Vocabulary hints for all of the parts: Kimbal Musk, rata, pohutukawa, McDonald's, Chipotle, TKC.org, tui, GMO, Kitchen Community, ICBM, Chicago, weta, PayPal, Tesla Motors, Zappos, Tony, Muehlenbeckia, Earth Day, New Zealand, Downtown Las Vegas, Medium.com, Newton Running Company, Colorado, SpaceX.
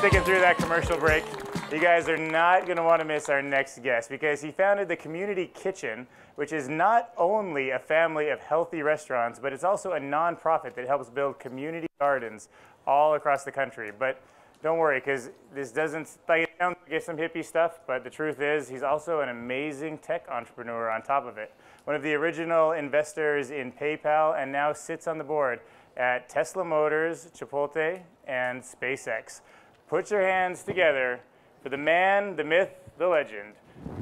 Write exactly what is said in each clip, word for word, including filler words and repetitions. sticking through that commercial break. You guys are not going to want to miss our next guest, because he founded the Community Kitchen, which is not only a family of healthy restaurants, but it's also a nonprofit that helps build community gardens all across the country. But don't worry, because this doesn't like, get some hippie stuff, but the truth is he's also an amazing tech entrepreneur on top of it. One of the original investors in PayPal, and now sits on the board at Tesla Motors, Chipotle, and SpaceX. Put your hands together for the man, the myth, the legend,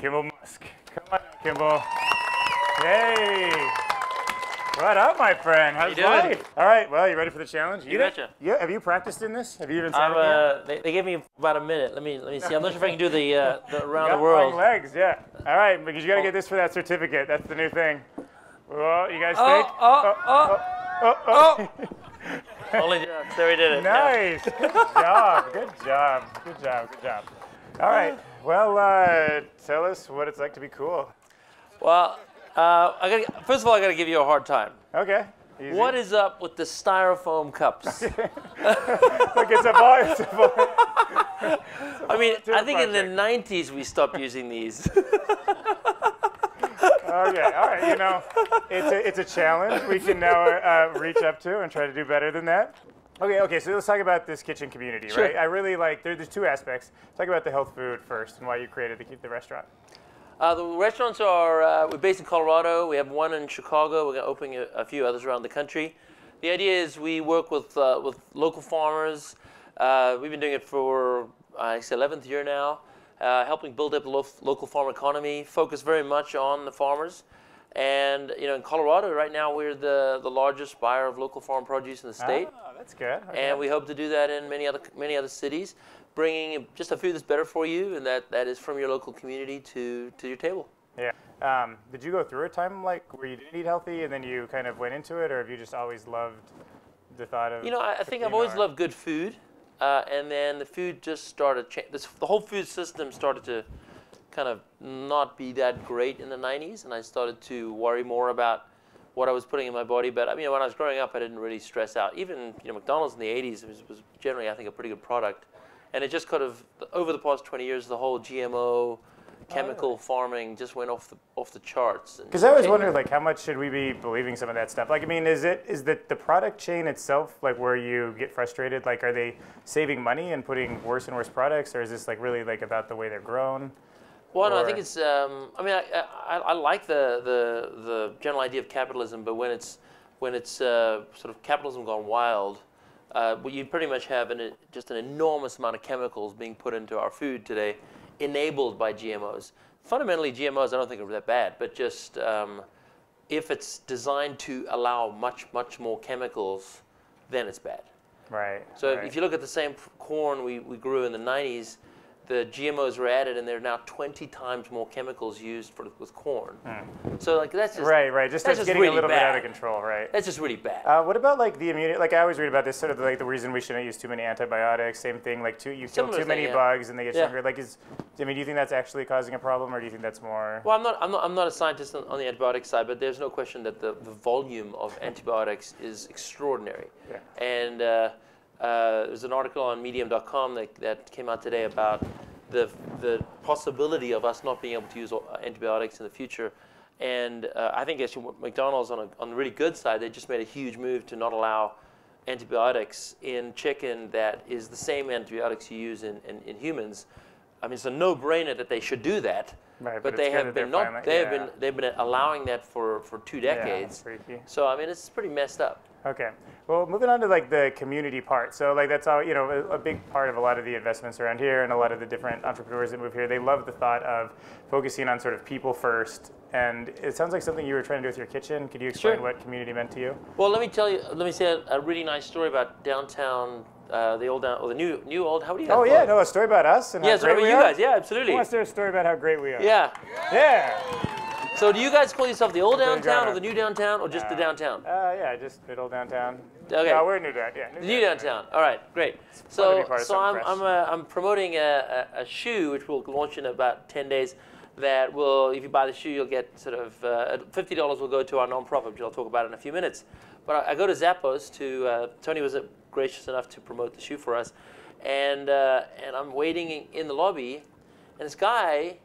Kimbal Musk. Come on, Kimbal. Hey. What up, my friend? How's life? All right. Well, you ready for the challenge? You, you betcha. Yeah. Have you practiced in this? Have you even started? Uh, they, they gave me about a minute. Let me let me see. I'm not sure if I can do the, uh, the around the world. Legs. Yeah. All right, because you got to get this for that certificate. That's the new thing. Well, you guys oh, think? Oh. Oh. Oh. Oh. oh. Only jokes. There we did it. Nice. Yeah. Good job. Good job. Good job. Good job. All right. Well, uh, tell us what it's like to be cool. Well. Uh, I gotta, first of all, I got to give you a hard time. Okay. Easy. What is up with the styrofoam cups? Look, it's a bar. It's a bar. It's a I mean, I think project. In the nineties we stopped using these. Okay. All right. You know, it's a, it's a challenge we can now uh, reach up to and try to do better than that. Okay, okay, so let's talk about this kitchen community, sure. right? I really like, there, there's two aspects. Talk about the health food first and why you created the, the restaurant. Uh, the restaurants are, uh, we're based in Colorado. We have one in Chicago. We're going to open a, a few others around the country. The idea is we work with, uh, with local farmers. Uh, we've been doing it for, uh, it's the eleventh year now, uh, helping build up the lo local farm economy, focus very much on the farmers. And, you know, in Colorado right now, we're the, the largest buyer of local farm produce in the state. Oh, that's good. Okay. And we hope to do that in many other, many other cities, bringing just a food that's better for you, and that, that is from your local community to, to your table. Yeah. Um, did you go through a time like where you didn't eat healthy and then you kind of went into it, or have you just always loved the thought of... You know, I, I think I've always loved good food, uh, and then the food just started... Cha this, the whole food system started to kind of not be that great in the nineties, and I started to worry more about what I was putting in my body. But I mean, when I was growing up, I didn't really stress out. Even, you know, McDonald's in the eighties was, was generally, I think, a pretty good product. And it just kind of, over the past twenty years, the whole G M O, chemical oh, yeah. farming just went off the off the charts. Because I always wondered, like, how much should we be believing some of that stuff? Like, I mean, is it is the the product chain itself, like, where you get frustrated? Like, are they saving money and putting worse and worse products, or is this like really like about the way they're grown? Well, no, I think it's. Um, I mean, I, I I like the the the general idea of capitalism, but when it's when it's uh, sort of capitalism gone wild. Uh, well, you pretty much have an, a, just an enormous amount of chemicals being put into our food today, enabled by G M Os. Fundamentally, G M Os I don't think are that bad, but just um, if it's designed to allow much, much more chemicals, then it's bad. Right. So right. if you look at the same corn we, we grew in the nineties, the G M Os were added, and there are now twenty times more chemicals used for, with corn. Mm. So, like, that's just right, right. Just, that's just getting really a little bad. bit out of control, right? That's just really bad. Uh, what about like the immunity? Like, I always read about this sort of like the reason we shouldn't use too many antibiotics. Same thing, like too you kill too thing, many yeah. bugs and they get yeah. stronger. Like, is I mean, do you think that's actually causing a problem, or do you think that's more? Well, I'm not, I'm not, I'm not a scientist on, on the antibiotic side, but there's no question that the, the volume of antibiotics is extraordinary, yeah. and. Uh, Uh, there's an article on Medium dot com that, that came out today about the, the possibility of us not being able to use antibiotics in the future. And uh, I think actually McDonald's, on, a, on the really good side, they just made a huge move to not allow antibiotics in chicken that is the same antibiotics you use in, in, in humans. I mean, it's a no-brainer that they should do that, right, but, but they have been not, finally, they yeah. have been they've been allowing that for, for two decades. Yeah, so I mean, it's pretty messed up. Okay. Well, moving on to like the community part. So like that's all, you know, a, a big part of a lot of the investments around here and a lot of the different entrepreneurs that move here, they love the thought of focusing on sort of people first. And it sounds like something you were trying to do with your kitchen. Could you explain sure. what community meant to you? Well, let me tell you, let me say a, a really nice story about downtown, uh, the old, down, or the new, new old, how do you guys Oh yeah, it? no, a story about us and yeah, how so great we you are. guys, yeah, absolutely. Who wants to hear a story about how great we are? Yeah. Yeah. yeah. So do you guys call yourself the old downtown or the new downtown, or just uh, the downtown? Uh, yeah, just middle downtown. Okay. No, we're new downtown. Yeah, new, new downtown. downtown. All right, great. It's so so I'm I'm, a, I'm promoting a, a, a shoe which we'll launch in about ten days. That will, if you buy the shoe, you'll get sort of uh, fifty dollars will go to our nonprofit, which I'll talk about in a few minutes. But I, I go to Zappos to uh, Tony was gracious enough to promote the shoe for us, and uh, and I'm waiting in the lobby, and this guy,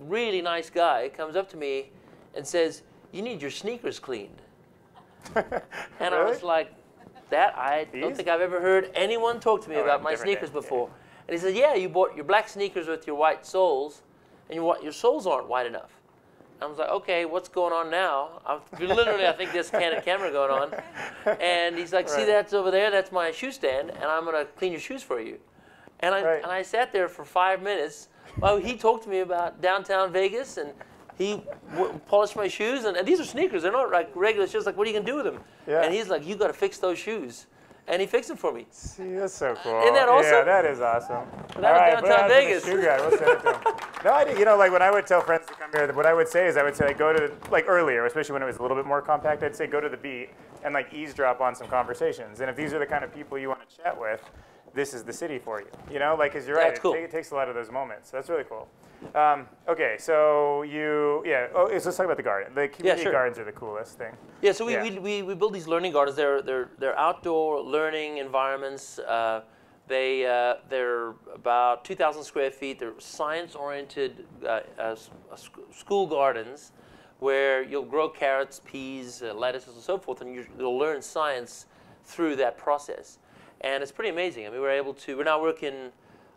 really nice guy, comes up to me and says, "You need your sneakers cleaned." And really? I was like, that I These? don't think I've ever heard anyone talk to me oh, about my sneakers day. before. Yeah. And he said, "Yeah, you bought your black sneakers with your white soles, and your your soles aren't wide enough." I was like, "Okay, what's going on now?" I'm literally, I think there's a candid camera going on. And he's like, "See, right. that's over there. That's my shoe stand, and I'm gonna clean your shoes for you." And I right. and I sat there for five minutes while he talked to me about downtown Vegas, and he w polished my shoes, and, and these are sneakers. They're not like regular shoes. Like, what are you gonna do with them? Yeah. And he's like, "You gotta fix those shoes," and he fixed them for me. See, that's so cool. Isn't that awesome? Yeah, that is awesome. That All was right, downtown Vegas. Shoe guy. We'll send it to him. No, I did, you know, like when I would tell friends to come here, what I would say is I would say, like, go to, the, like earlier, especially when it was a little bit more compact, I'd say go to the beat and like eavesdrop on some conversations. And if these are the kind of people you want to chat with, this is the city for you. You know, like, because you're right, yeah, cool. it, it takes a lot of those moments. So that's really cool. Um, okay, so you, yeah, oh, so let's talk about the garden. The community yeah, sure. gardens are the coolest thing. Yeah, so we, yeah. we, we, we build these learning gardens. They're, they're, they're outdoor learning environments. Uh, They, uh, they're about two thousand square feet. They're science-oriented uh, uh, sc school gardens where you'll grow carrots, peas, uh, lettuces, and so forth, and you, you'll learn science through that process. And it's pretty amazing. I mean, we're able to, we're now working,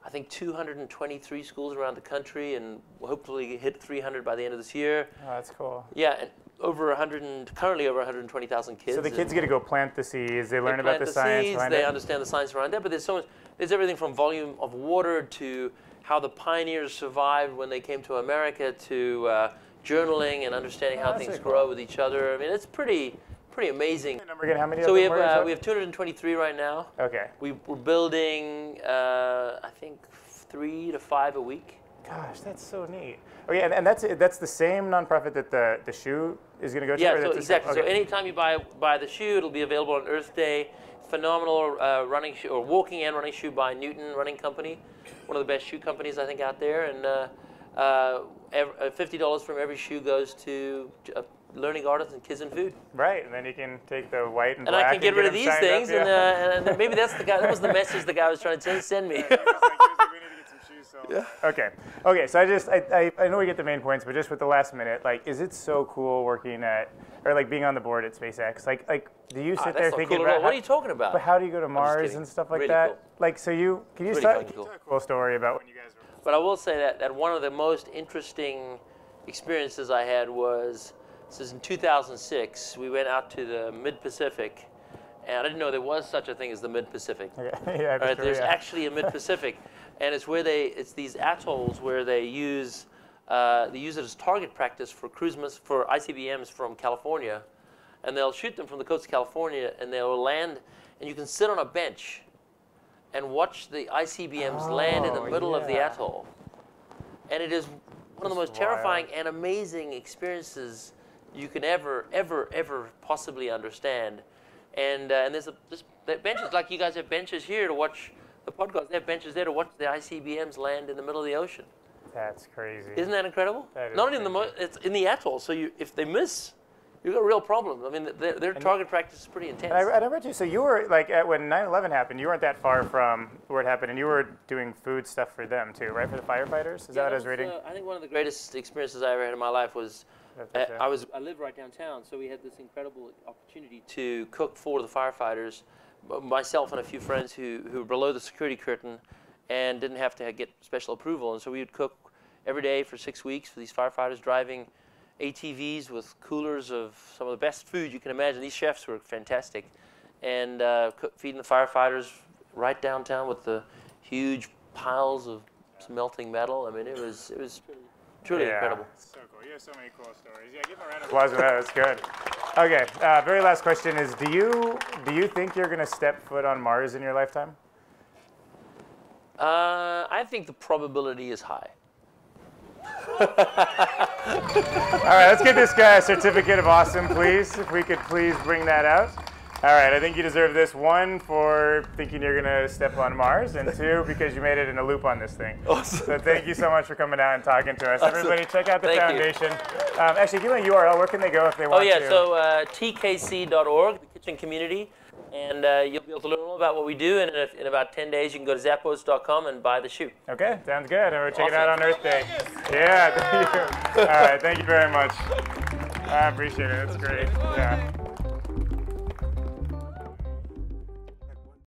I think, two hundred twenty-three schools around the country, and we'll hopefully hit three hundred by the end of this year. Oh, that's cool. Yeah. And, Over one hundred, and currently over one hundred twenty thousand kids. So the kids get to go plant the seeds. They learn they about the, the science. Seeds, they it. understand the science around that. But there's so much. There's everything from volume of water to how the pioneers survived when they came to America to uh, journaling and understanding oh, how things cool. grow with each other. I mean, it's pretty, pretty amazing. And again, how many so we have uh, we have two hundred twenty-three right now. Okay. We, we're building, uh, I think, three to five a week. Gosh, that's so neat. Okay, and, and that's that's the same nonprofit that the the shoe is going to go to. Yeah, so exactly. Okay. So anytime you buy buy the shoe, it'll be available on Earth Day. Phenomenal uh, running shoe, or walking and running shoe by Newton Running Company, one of the best shoe companies I think out there. And uh, uh, every, uh, fifty dollars from every shoe goes to uh, learning artists and kids and food. Right, and then you can take the white and, and black. And I can get, and get rid of these things, up, yeah. and, uh, and maybe that's the guy. That was the message the guy was trying to send me. Yeah. Okay. Okay. So I just I, I I know we get the main points, but just with the last minute, like, is it so cool working at or like being on the board at SpaceX? Like like do you sit ah, there thinking cool about how, what are you talking about? But how do you go to Mars and stuff like really that? Cool. Like so you can you really start cool. a cool story about when you guys were. But I will say that that one of the most interesting experiences I had was this is in two thousand six. We went out to the Mid Pacific, and I didn't know there was such a thing as the Mid Pacific. Okay. Yeah, right, sure, there's yeah. actually a Mid Pacific. And it's where they, it's these atolls where they use, uh, they use it as target practice for cruise miss, for I C B Ms from California, and they'll shoot them from the coast of California, and they'll land, and you can sit on a bench, and watch the I C B Ms oh, land in the middle yeah. of the atoll, and it is one That's of the most wild. terrifying and amazing experiences you can ever, ever, ever possibly understand, and uh, and there's a this, that benches like you guys have benches here to watch. The podcast, they have benches there to watch the I C B Ms land in the middle of the ocean. That's crazy. Isn't that incredible? That is Not in the mo it's in the atoll, so you, if they miss, you've got a real problem. I mean, their, their target practice is pretty intense. I, I read you, so you were, like, at, when nine eleven happened, you weren't that far from where it happened, and you were doing food stuff for them, too, right, for the firefighters? Is yeah, that what I was reading? Uh, I think one of the greatest experiences I ever had in my life was, uh, I was, I lived right downtown, so we had this incredible opportunity to cook for the firefighters. Myself and a few friends who, who were below the security curtain and didn't have to get special approval. And so we would cook every day for six weeks for these firefighters driving A T Vs with coolers of some of the best food you can imagine. These chefs were fantastic. And uh, cook, feeding the firefighters right downtown with the huge piles of melting metal. I mean, it was, it was truly yeah. incredible. So cool. You have so many cool stories. Yeah, give them a round of applause for that. That's good. Okay, uh, very last question is, do you do you think you're going to step foot on Mars in your lifetime? Uh, I think the probability is high. All right, let's get this guy a certificate of awesome, please. If we could please bring that out. All right, I think you deserve this. One, for thinking you're going to step on Mars, and two, because you made it in a loop on this thing. Awesome. So thank you so much for coming out and talking to us. Awesome. Everybody, check out the thank foundation. Um, actually, give them a U R L. Where can they go if they want to? Oh, yeah, to? so uh, T K C dot org, the Kitchen Community. and uh, you'll be able to learn more about what we do. And in, a, in about ten days, you can go to Zappos dot com and buy the shoe. Okay, sounds good. And we'll check awesome. it out on Earth Day. Yeah, thank you. All right, thank you very much. I appreciate it. That's great. Yeah.